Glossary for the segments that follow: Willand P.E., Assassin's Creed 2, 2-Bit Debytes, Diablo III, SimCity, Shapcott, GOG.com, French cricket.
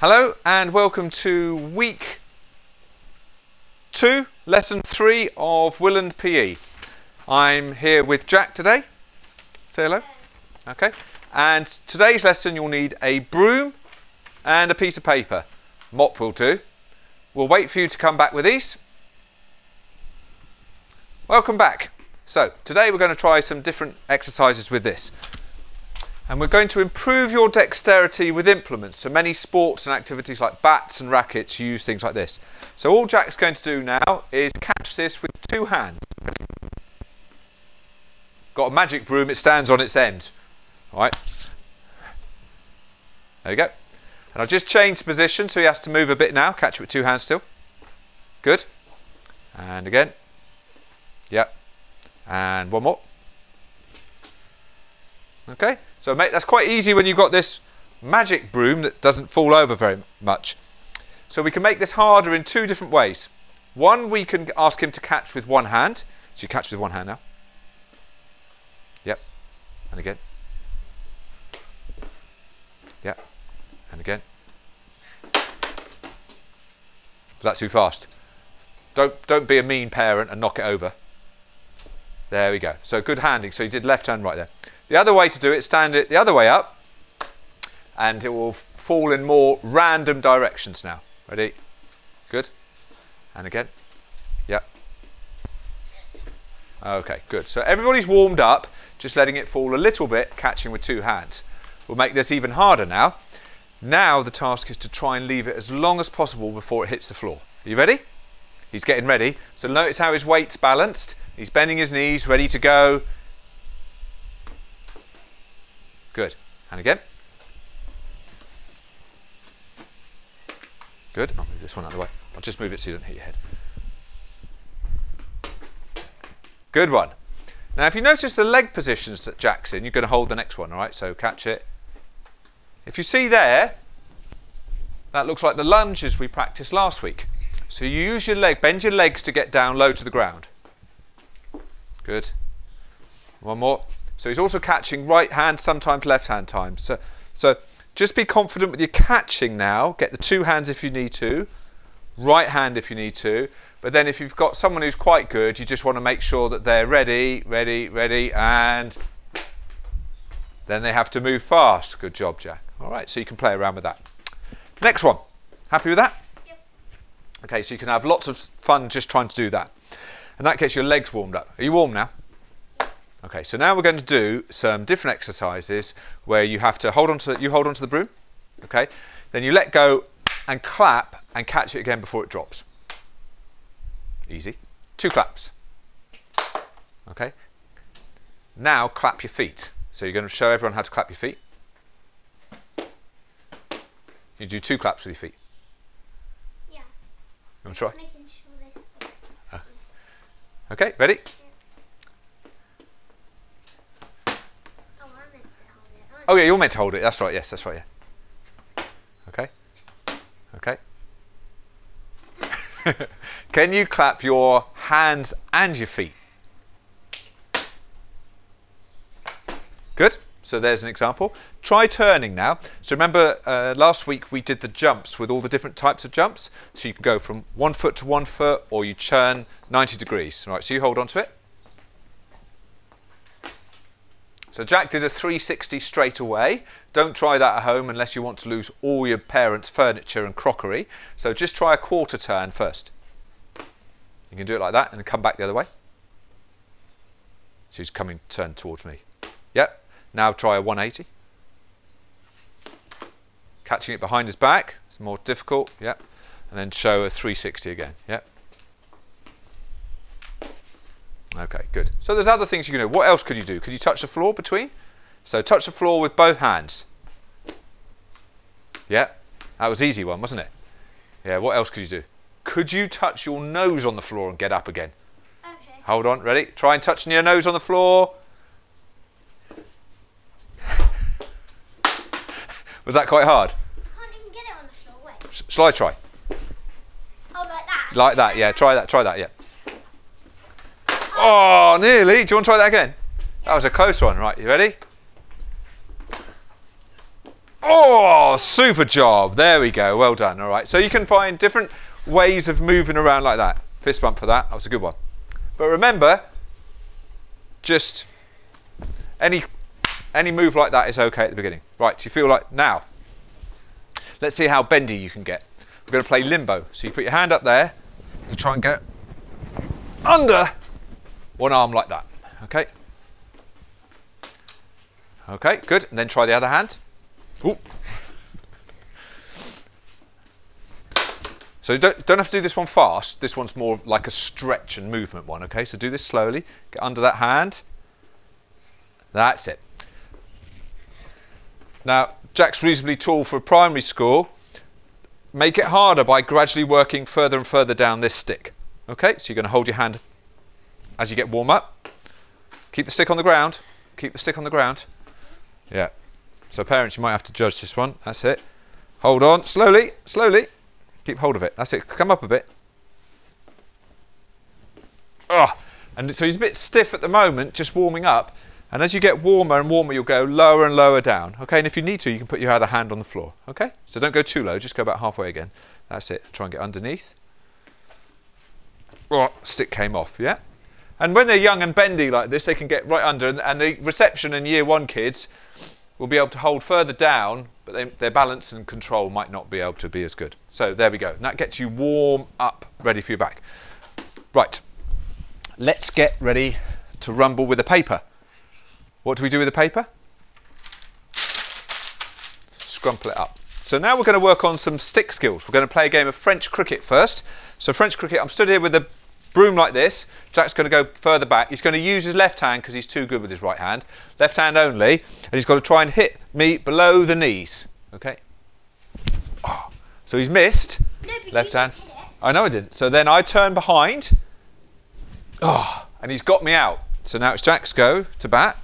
Hello and welcome to week 2, lesson 3 of Willand P.E. I'm here with Jack today. Say hello. Okay. And today's lesson you'll need a broom and a piece of paper. Mop will do. We'll wait for you to come back with these. Welcome back. So today we're going to try some different exercises with this. And we're going to improve your dexterity with implements. So many sports and activities like bats and rackets use things like this. So all Jack's going to do now is catch this with two hands. Got a magic broom, it stands on its end. All right. There you go. And I just changed position, so he has to move a bit now. Catch it with two hands still. Good. And again. Yep. And one more. Okay, so mate, that's quite easy when you've got this magic broom that doesn't fall over very much. So we can make this harder in two different ways. One, we can ask him to catch with one hand. So you catch with one hand now. Yep, and again. Yep, and again. Was that too fast? Don't be a mean parent and knock it over. There we go. So good handing. So you did left hand right there. The other way to do it, stand it the other way up, and it will fall in more random directions now. Ready? Good. And again. Yep. Okay, good. So everybody's warmed up, just letting it fall a little bit, catching with two hands. We'll make this even harder now. Now the task is to try and leave it as long as possible before it hits the floor. Are you ready? He's getting ready. So notice how his weight's balanced. He's bending his knees, ready to go. Good. And again. Good. I'll move this one out of the way. I'll just move it so you don't hit your head. Good one. Now, if you notice the leg positions that Jack's in, you're going to hold the next one, all right? So catch it. If you see there, that looks like the lunges we practiced last week. So you use your leg, bend your legs to get down low to the ground. Good. One more. So he's also catching right hand, sometimes left hand times. So just be confident with your catching now. Get the two hands if you need to, right hand if you need to. But then if you've got someone who's quite good, you just want to make sure that they're ready, and then they have to move fast. Good job, Jack. All right, so you can play around with that. Next one. Happy with that? Yep. Okay, so you can have lots of fun just trying to do that. And that gets your legs warmed up. Are you warm now? Okay, so now we're going to do some different exercises where you have to hold on to the broom, okay? Then you let go and clap and catch it again before it drops. Easy. Two claps. Okay. Now clap your feet. So you're going to show everyone how to clap your feet. You do two claps with your feet. Yeah. You want to try? Okay, ready? Oh yeah, you're meant to hold it. That's right. Yes, that's right. Yeah. Okay. Okay. Can you clap your hands and your feet? Good. So there's an example. Try turning now. So remember last week we did the jumps with all the different types of jumps. So you can go from 1 foot to 1 foot, or you turn 90 degrees. All right. So you hold on to it. So Jack did a 360 straight away. Don't try that at home unless you want to lose all your parents' furniture and crockery. So just try a quarter turn first. You can do it like that and then come back the other way. She's coming, turn towards me. Yep. Now try a 180. Catching it behind his back. It's more difficult. Yep. And then show a 360 again. Yep. Okay, good. So there's other things you can do. What else could you do? Could you touch the floor between? So touch the floor with both hands. Yeah, that was an easy one, wasn't it? Yeah, what else could you do? Could you touch your nose on the floor and get up again? Okay. Hold on, ready? Try and touch your nose on the floor. Was that quite hard? I can't even get it on the floor, wait. Shall I try? Oh, like that? Like that, yeah. Try that, yeah. Oh, nearly. Do you want to try that again? That was a close one, right? You ready? Oh, super job. There we go. Well done. All right. So you can find different ways of moving around like that. Fist bump for that. That was a good one. But remember, just any move like that is okay at the beginning. Right. Do you feel like now? Let's see how bendy you can get. We're going to play limbo. So you put your hand up there. You try and get under one arm like that. Okay. Okay. Good. And then try the other hand. Ooh. So you don't have to do this one fast. This one's more like a stretch and movement one. Okay. So do this slowly. Get under that hand. That's it. Now, Jack's reasonably tall for a primary school. Make it harder by gradually working further and further down this stick. Okay, so you're going to hold your hand as you get warm up. Keep the stick on the ground. Keep the stick on the ground. Yeah. So parents, you might have to judge this one. That's it. Hold on. Slowly, slowly. Keep hold of it. That's it. Come up a bit. Oh. And so he's a bit stiff at the moment, just warming up. And as you get warmer and warmer, you'll go lower and lower down. Okay, and if you need to, you can put your other hand on the floor. Okay, so don't go too low, just go about halfway again. That's it. Try and get underneath. Oh, stick came off, yeah? And when they're young and bendy like this, they can get right under, and the reception and year one kids will be able to hold further down, but their balance and control might not be able to be as good. So there we go. And that gets you warm up, ready for your back. Right, let's get ready to rumble with a paper. What do we do with the paper? Scrumple it up. So now we're going to work on some stick skills. We're going to play a game of French cricket first. So French cricket, I'm stood here with a broom like this. Jack's going to go further back. He's going to use his left hand because he's too good with his right hand. Left hand only. And he's got to try and hit me below the knees. Okay. Oh. So he's missed. No, left hand. I know I didn't. So then I turn behind. Oh, and he's got me out. So now it's Jack's go to bat.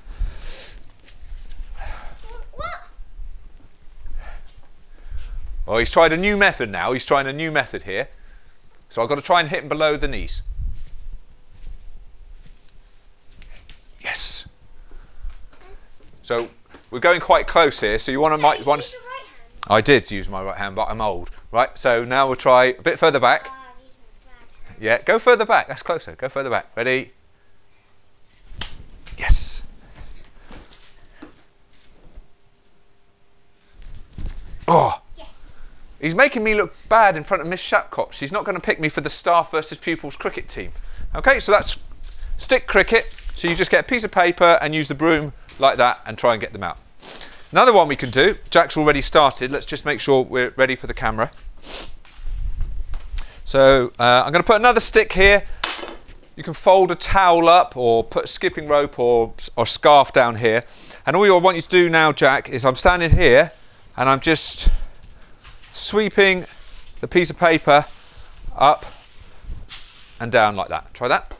Oh, he's tried a new method now. He's trying a new method here. So I've got to try and hit him below the knees. Yes. So we're going quite close here. So you want to... No, you used your right hand. I did use my right hand, but I'm old. Right, so now we'll try a bit further back. Yeah, go further back. That's closer. Go further back. Ready? Yes. Oh. He's making me look bad in front of Miss Shapcott. She's not going to pick me for the staff versus pupils cricket team. Okay, so that's stick cricket. So you just get a piece of paper and use the broom like that and try and get them out. Another one we can do. Jack's already started. Let's just make sure we're ready for the camera. So I'm going to put another stick here. You can fold a towel up or put a skipping rope or scarf down here. And all I want you to do now, Jack, is I'm standing here and I'm just sweeping the piece of paper up and down like that. Try that.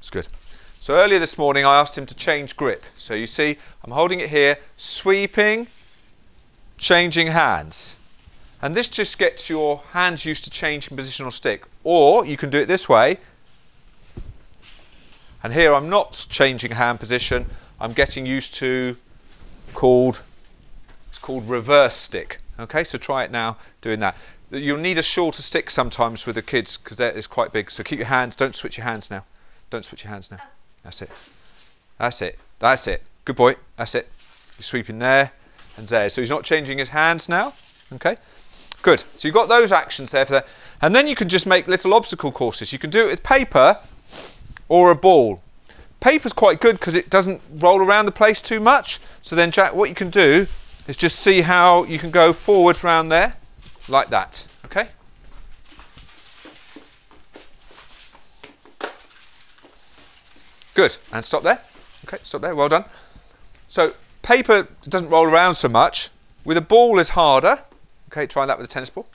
It's good. So earlier this morning I asked him to change grip. So you see I'm holding it here, sweeping, changing hands. And this just gets your hands used to changing positional stick. Or you can do it this way. And here I'm not changing hand position. I'm getting used to it's called reverse stick. Okay, so try it now doing that. You'll need a shorter stick sometimes with the kids because that is quite big. So keep your hands, don't switch your hands now. Don't switch your hands now. That's it. That's it. That's it. Good boy. That's it. You're sweeping there and there. So he's not changing his hands now. Okay. Good. So you've got those actions there for that. And then you can just make little obstacle courses. You can do it with paper or a ball. Paper's quite good because it doesn't roll around the place too much. So then, Jack, what you can do is just see how you can go forwards round there like that. Okay? Good. And stop there. Okay, stop there. Well done. So paper doesn't roll around so much. With a ball is harder. Okay, try that with a tennis ball.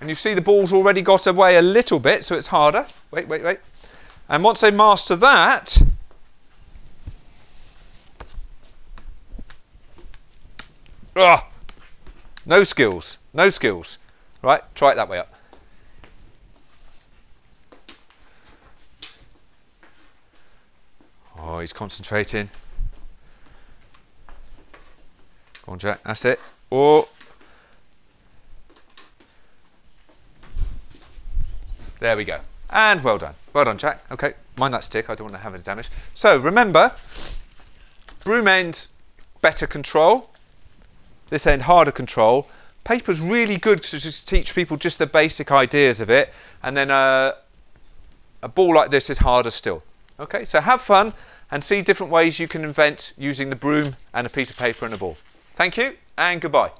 And you see the ball's already got away a little bit, so it's harder. Wait. And once they master that, Ugh. No skills. No skills. Right, try it that way up. Oh, he's concentrating. Go on, Jack. That's it. Oh. There we go. And well done. Well done, Jack. Okay, mind that stick. I don't want to have any damage. So remember, broom end, better control. This end, harder control. Paper's really good to just teach people just the basic ideas of it. And then a ball like this is harder still. Okay, so have fun and see different ways you can invent using the broom and a piece of paper and a ball. Thank you and goodbye.